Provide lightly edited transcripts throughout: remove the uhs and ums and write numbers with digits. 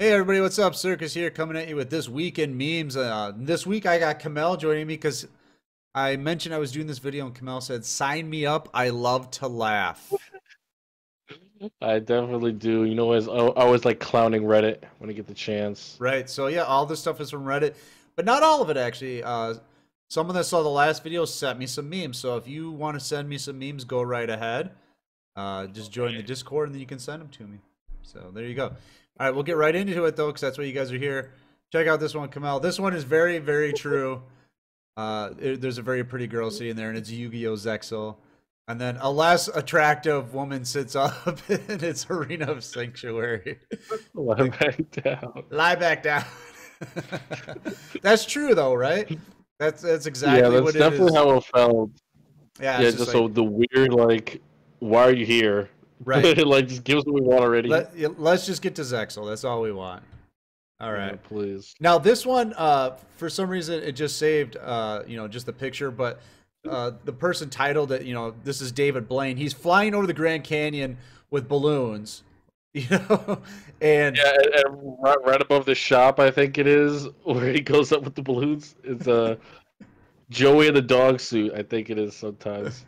Hey everybody, what's up? Circus here, coming at you with This Week in Memes. This week I got Kamel joining me because I mentioned I was doing this video and Kamel said, "Sign me up, I love to laugh." I definitely do. You know, I always like clowning Reddit when I get the chance. Right, so yeah, all this stuff is from Reddit, but not all of it actually. Someone that saw the last video sent me some memes, so if you want to send me some memes, go right ahead. Just join the Discord and then you can send them to me. So there you go. All right, we'll get right into it, though, because that's why you guys are here. Check out this one, Kamel. This one is very, very true. There's a very pretty girl sitting there, and it's Yu-Gi-Oh! ZEXAL. And then a less attractive woman sits up in its arena of sanctuary. Lie back down. Lie back down. That's true, though, right? That's exactly what it is. Yeah, that's definitely how it felt. Yeah, just like, so the weird, like, why are you here? Right. Like, just give us what we want already. Let's just get to Zexal. That's all we want. All right. Yeah, please. Now, this one, for some reason, it just saved, you know, just the picture. But the person titled it, you know, this is David Blaine. He's flying over the Grand Canyon with balloons, you know? And yeah, and right above the shop, I think it is, where he goes up with the balloons. It's Joey in the dog suit, I think it is sometimes.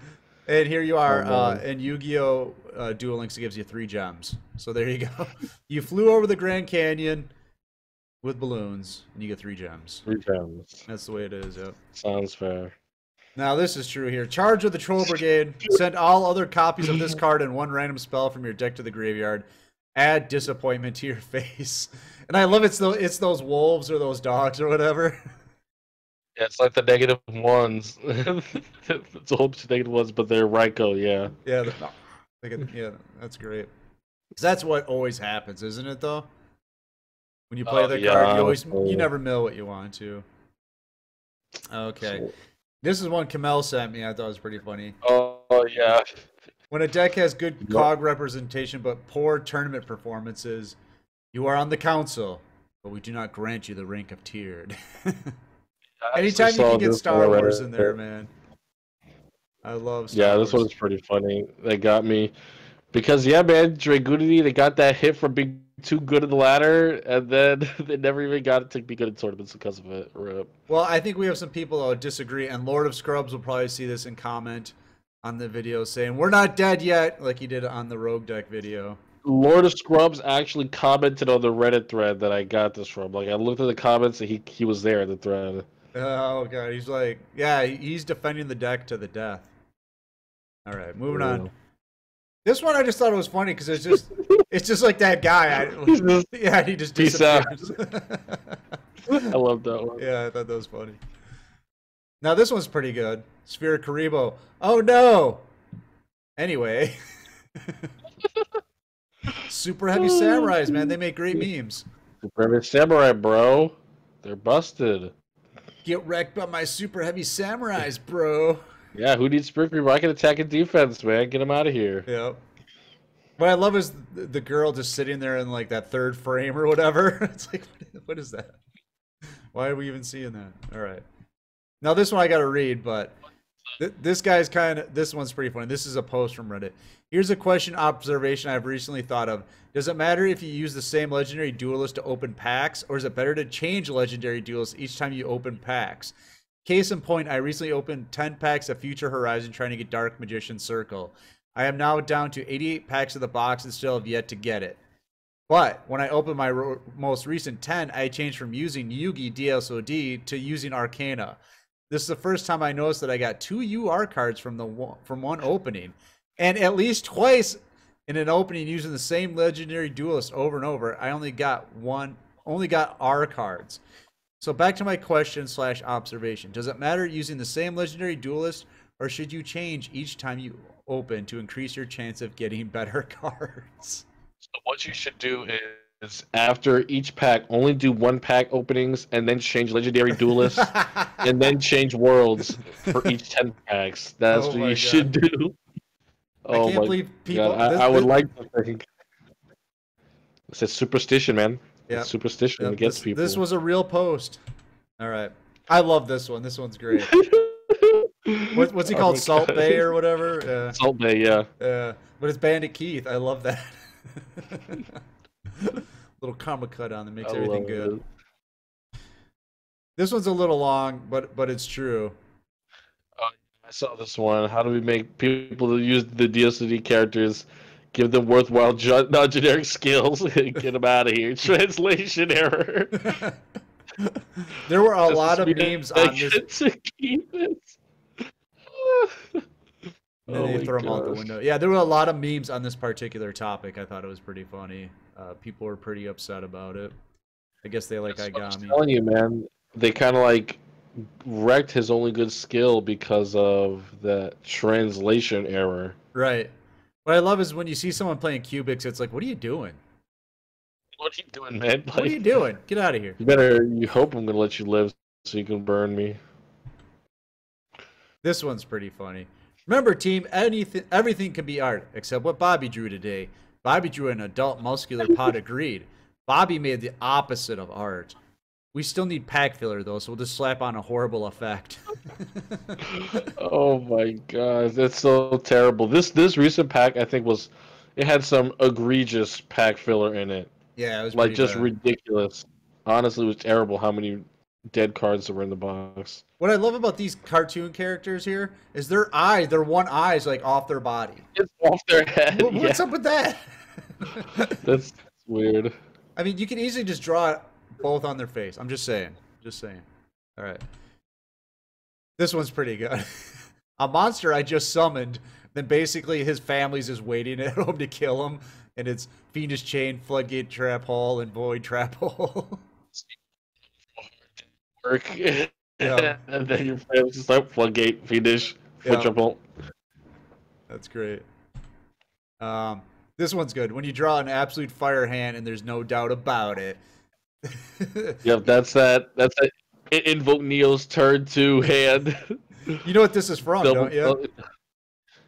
And here you are, and Yu-Gi-Oh! Duel Links gives you 3 gems. So there you go. You flew over the Grand Canyon with balloons, and you get 3 gems. 3 gems. That's the way it is, yep. Sounds fair. Now, this is true here. Charge with the Troll Brigade. Send all other copies of this card and 1 random spell from your deck to the graveyard. Add disappointment to your face. And I love it's those wolves or those dogs or whatever. Yeah, it's like the negative ones. It's a whole bunch of negative ones, but they're Raikou, yeah. Yeah, that's great. Because that's what always happens, isn't it, though? When you play that card, you never mill what you want to. Okay. Cool. This is one Kamel sent me. I thought it was pretty funny. Oh, yeah. When a deck has good cog representation but poor tournament performances, you are on the council, but we do not grant you the rank of tiered. Anytime you can get Star Wars in there, man. I love Star Wars. Yeah, this one's pretty funny. They got me. Because, yeah, man, Dragoody, they got that hit for being too good at the ladder, and then they never even got it to be good at tournaments because of it. Rip. Well, I think we have some people that would disagree, and Lord of Scrubs will probably see this and comment on the video saying, "We're not dead yet," like he did on the Rogue Deck video. Lord of Scrubs actually commented on the Reddit thread that I got this from. Like, I looked at the comments, and he was there in the thread. Oh, God. He's like, yeah, he's defending the deck to the death. All right, moving on. This one I just thought it was funny because it's just like that guy. He just disappears. I love that one. Yeah, I thought that was funny. Now, this one's pretty good. Spirit Karibo. Oh, no. Anyway. Super Heavy Samurais, man. They make great memes. Super Heavy Samurai, bro. They're busted. Get wrecked by my Super Heavy Samurais, bro. Yeah, who needs Spirit Karibo? I can attack and defense, man. Get him out of here. Yep. What I love is the girl just sitting there in, like, that 3rd frame or whatever. It's like, what is that? Why are we even seeing that? All right. Now, this one I got to read, but this guy's kind of... This one's pretty funny. This is a post from Reddit. Here's a question observation I've recently thought of. Does it matter if you use the same legendary duelist to open packs, or is it better to change legendary duelists each time you open packs? Case in point, I recently opened 10 packs of Future Horizon trying to get Dark Magician Circle. I am now down to 88 packs of the box and still have yet to get it. But when I opened my most recent 10, I changed from using Yugi DSOD to using Arcana. This is the first time I noticed that I got 2 UR cards from one opening, and at least twice in an opening using the same legendary duelist over and over. I only got R cards. So back to my question / observation: does it matter using the same legendary duelist, or should you change each time you open to increase your chance of getting better cards? So what you should do is, after each pack, only do 1 pack openings and then change legendary duelists and then change worlds for each 10 packs. That's what you should do. Oh, I can't believe people. God, I would like to think. It's a superstition, man. Yeah. It's superstition against people. This was a real post. All right. I love this one. This one's great. What's he called? Salt Bay or whatever? Salt Bay, yeah. But it's Bandit Keith. I love that. little Karma Cut on that makes everything good. This one's a little long, but it's true. I saw this one. How do we make people who use the DSOD characters, give them worthwhile non-generic skills, and get them out of here? Translation error. There were a lot of memes on this. And then they throw them out the window. Yeah, there were a lot of memes on this particular topic. I thought it was pretty funny. People were pretty upset about it. I guess they like Aigami. I'm telling you, man, they kind of like wrecked his only good skill because of the translation error. Right. What I love is when you see someone playing Cubics, it's like, what are you doing? What are you doing, man? Like, what are you doing? Get out of here. You better. You hope I'm gonna let you live so you can burn me. This one's pretty funny. Remember, team, everything can be art, except what Bobby drew today. Bobby drew an adult muscular pot of greed. Bobby made the opposite of art. We still need pack filler, though, so we'll just slap on a horrible effect. Oh, my God. That's so terrible. This recent pack, I think, was... It had some egregious pack filler in it. Yeah, it was like, just ridiculous. Honestly, it was terrible how many... dead cards that were in the box. What I love about these cartoon characters here is their eye, their one eye is like off their body. It's off their head. What's up with that? That's weird. I mean, you can easily just draw both on their face. I'm just saying. Just saying. All right. This one's pretty good. A monster I just summoned, then basically his family's just waiting at home to kill him, and it's Fiendish Chain, Floodgate Trap Hole, and Void Trap Hole. Work. Yeah. And then your family's just like Floodgate, Fiendish, Foot. That's great. This one's good. When you draw an absolute fire hand and there's no doubt about it. Yep, that's that Invoke Neo's turn two hand. You know what this is from, don't you?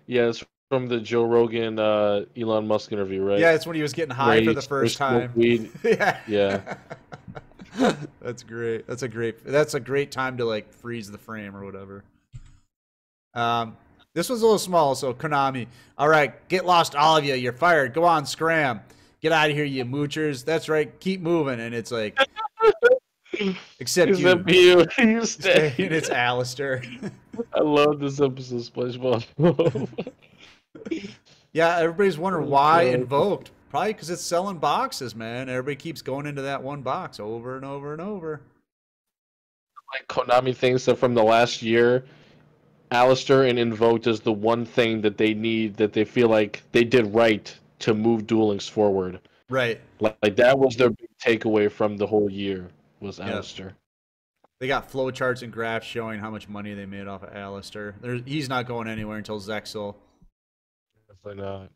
Yeah, it's from the Joe Rogan Elon Musk interview, right? Yeah, it's when he was getting high for the first time. Weed. Yeah. Yeah. That's great. That's a great time to like freeze the frame or whatever. This one's a little small, so Konami. All right, get lost, all of you. You're fired. Go on, scram. Get out of here, you moochers. That's right. Keep moving. And it's like, except you. You stay. And it's Alistair. I love this episode of SpongeBob. Yeah, everybody's wondering why Invoked. Probably because it's selling boxes, man. Everybody keeps going into that one box over and over and over. Like Konami thinks that from the last year, Alistair and Invoked is the one thing that they need, that they feel like they did right to move Duel Links forward. Right. Like that was their big takeaway from the whole year, was Alistair. Yeah. They got flowcharts and graphs showing how much money they made off of Alistair. He's not going anywhere until ZEXAL. Definitely not.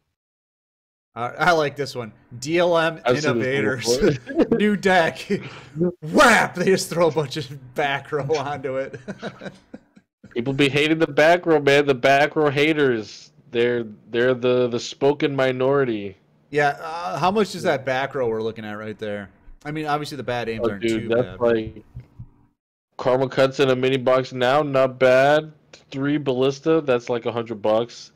I like this one. DLM Innovators. New deck. Whap! They just throw a bunch of back row onto it. People be hating the back row, man. The back row haters. They're the spoken minority. Yeah, how much is that back row we're looking at right there? I mean, obviously the bad aims aren't too bad. That's like Karma Cuts in a mini box now, not bad. 3 Ballista, that's like $100.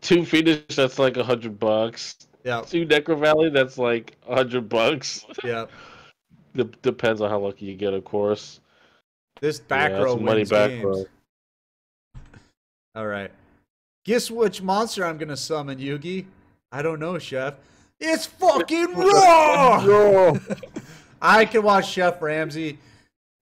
2 Fiendish, that's like $100. Yeah. 2 Necro Valley, that's like $100. Yeah. Depends on how lucky you get, of course. This back row wins money back games. Row. All right. Guess which monster I'm gonna summon, Yugi? I don't know, Chef. It's fucking Raw. I can watch Chef Ramsay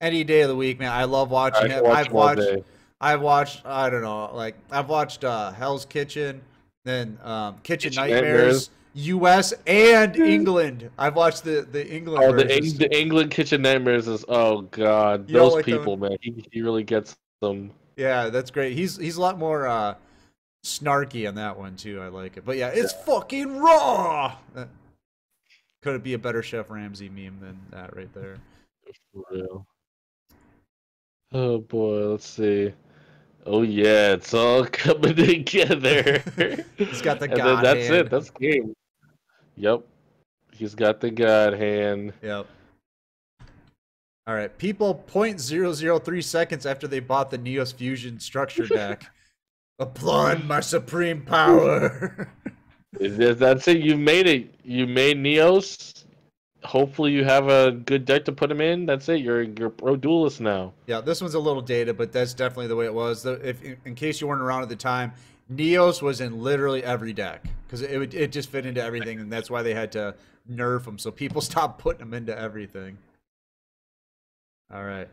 any day of the week, man. I love watching him. I've watched. I don't know. Like I've watched Hell's Kitchen, then Kitchen Nightmares. U.S. and England. I've watched the England. Oh, the England Kitchen Nightmares is oh god, you those like people, them? Man. He really gets them. Yeah, that's great. He's a lot more snarky on that one too. I like it, but yeah, it's fucking Raw. Could it be a better Chef Ramsay meme than that right there? For real. Oh boy, let's see. Oh yeah, it's all coming together. He's got the god hand. That's it. That's game. Yep. He's got the god hand. Yep. All right. People 0.003 seconds after they bought the Neos Fusion structure deck. Applaud my supreme power. That's it. You made it. You made Neos. hopefully you have a good deck to put them in. That's it. You're pro duelist now. Yeah, this one's a little dated, but that's definitely the way it was. If in case you weren't around at the time, Neos was in literally every deck because it just fit into everything, and that's why they had to nerf them. So people stopped putting them into everything. All right.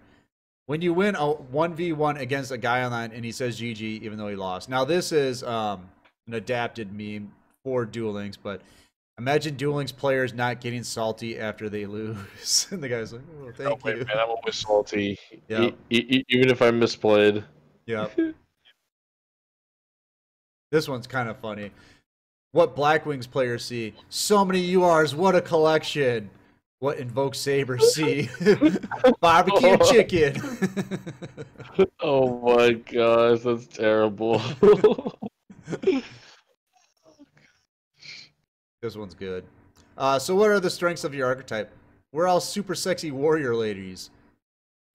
When you win a 1v1 against a guy online and he says GG even though he lost. Now this is an adapted meme for Duel Links, but imagine Duel Links players not getting salty after they lose. And the guy's like, oh, thank you. Man, I'm always salty. Yeah. Even if I misplayed. Yeah. This one's kind of funny. What Blackwings players see. So many URs, what a collection. What Invoke Saber see. Barbecue chicken. Oh my gosh, that's terrible. This one's good. So what are the strengths of your archetype? We're all super sexy warrior ladies.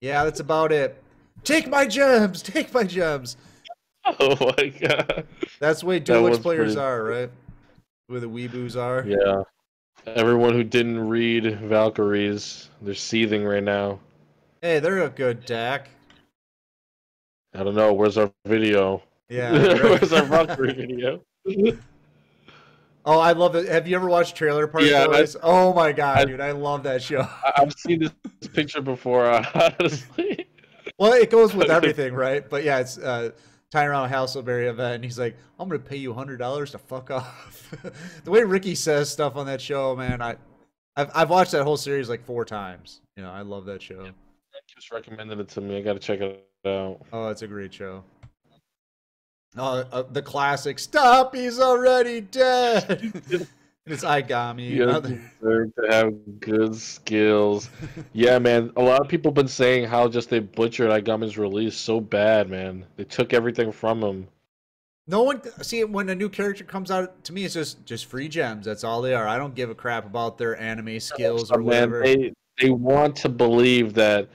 Yeah, that's about it. Take my gems! Take my gems! Oh my god. That's the way Duel Links players are, right? Where the weeboos are. Yeah. Everyone who didn't read Valkyries, they're seething right now. Hey, they're a good deck. I don't know. Where's our video? Yeah. Right. Where's our Valkyrie video? Oh, I love it. Have you ever watched Trailer Park Boys? Oh my god, dude, I love that show. I've seen this picture before, honestly. Well, it goes with everything, right? But yeah, it's Tyrone Hasselberry event, and he's like, "I'm gonna pay you $100 to fuck off." The way Ricky says stuff on that show, man, I've watched that whole series like 4 times. You know, I love that show. Yeah, just recommended it to me. I gotta check it out. Oh, it's a great show. The classic "Stop, he's already dead." It's Aigami. You deserve to have good skills. Yeah, man. A lot of people have been saying how just they butchered Aigami's release so bad, man. They took everything from him. No one see when a new character comes out to me, it's just free gems. That's all they are. I don't give a crap about their anime skills or whatever. Man, they want to believe that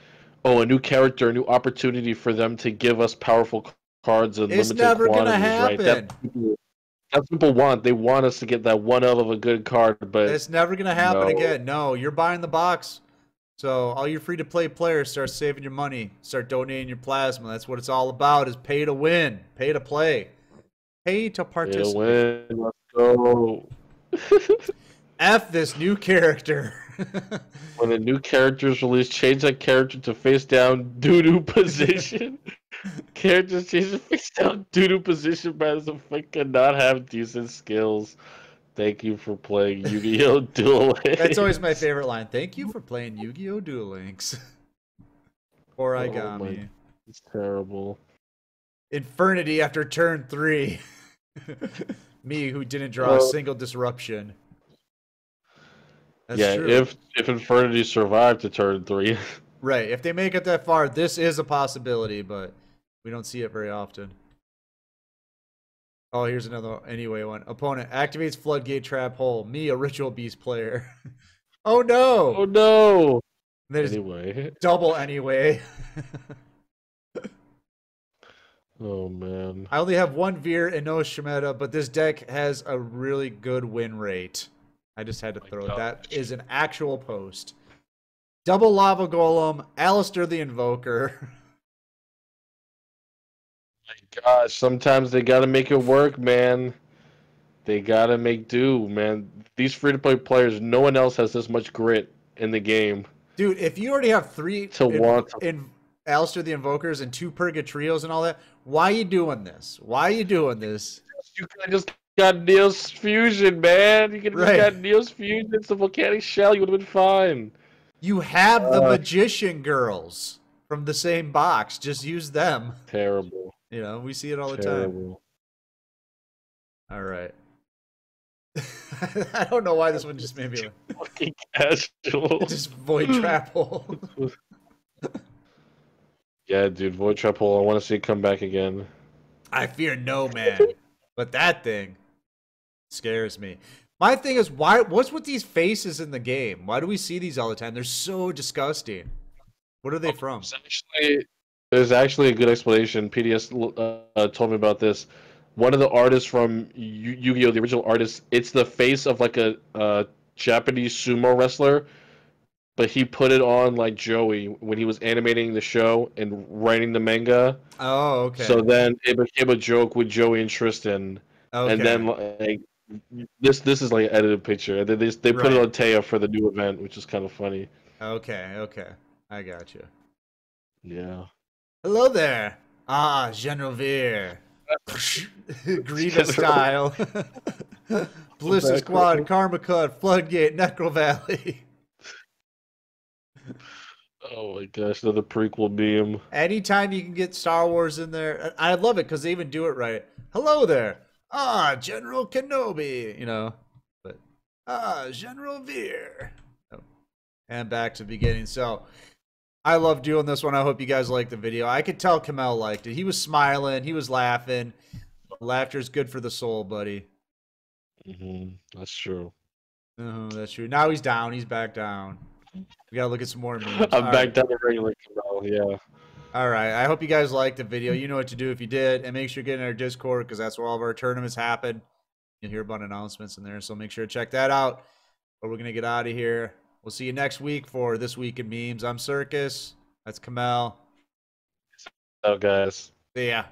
a new character, a new opportunity for them to give us powerful cards and limited quantities, right? That's what people want. They want us to get that one of a good card, but it's never gonna happen again. No, you're buying the box, so all your free-to-play players start saving your money, start donating your plasma. That's what it's all about: is pay to win, pay to play, pay to participate. Pay to win. Let's go. F this new character. When a new character is released, change that character to face down doo-doo position. Characters change to face down doo-doo position by the fuck cannot have decent skills. Thank you for playing Yu-Gi-Oh! Duel Links. That's always my favorite line. Thank you for playing Yu-Gi-Oh! Duel Links. Or Aigami. It's terrible. Infernity after turn 3. Me who didn't draw a single disruption. That's true. If Infernity survived to turn 3. Right. If they make it that far, this is a possibility, but we don't see it very often. Oh, here's another one. Opponent activates Floodgate Trap Hole. Me, a Ritual Beast player. Oh, no. Oh, no. Anyway. Double anyway. Oh, man. I only have 1 Veer and no Shemeta, but this deck has a really good win rate. I just had to throw it. That is an actual post. Double Lava Golem, Alistair the Invoker. Gosh, sometimes they gotta make it work, man. They gotta make do, man. These free-to-play players, no one else has this much grit in the game. Dude, if you already have 3 in Alistair the Invokers and 2 Purgatrios and all that, why are you doing this? Why are you doing this? You just got Neos Fusion, man. You could have got Neos Fusion. It's a volcanic shell. You would have been fine. You have the Magician Girls from the same box. Just use them. Terrible. You know, we see it all the time. All right. I don't know why this one just made me like, fucking casual. Just Void Trap Hole. Yeah, dude, Void Trap Hole. I want to see it come back again. I fear no man, but that thing scares me. My thing is, why? What's with these faces in the game? Why do we see these all the time? They're so disgusting. What are they from? There's actually a good explanation. PDS told me about this. One of the artists from Yu-Gi-Oh, the original artist, it's the face of like a Japanese sumo wrestler But he put it on like Joey when he was animating the show and writing the manga. Oh, okay. So then it became a joke with Joey and Tristan. Okay. And then like this is like an edited picture. And then they put it on Taya for the new event, which is kind of funny. Okay, okay. I got you. Yeah. Hello there. Ah, General Veer. Grievous style. Blister Squad, Karma Cut, Floodgate, Necro Valley. Oh my gosh, another prequel meme. Anytime you can get Star Wars in there, I love it because they even do it right. Hello there. Ah, General Kenobi. You know, but ah, General Veer. Oh. And back to the beginning. So I love doing this one. I hope you guys like the video. I could tell Kamel liked it. He was smiling. He was laughing. Laughter's good for the soul, buddy. Mm-hmm. That's true. Oh, that's true. Now he's down. He's back down. We gotta look at some more memes. I'm back down to regular Kamel, yeah. All right. I hope you guys liked the video. You know what to do if you did. And make sure you get in our Discord because that's where all of our tournaments happen. You'll hear about announcements in there. So make sure to check that out. But we're going to get out of here. We'll see you next week for This Week in Memes. I'm Circus. That's Kamel. Oh, guys. See ya.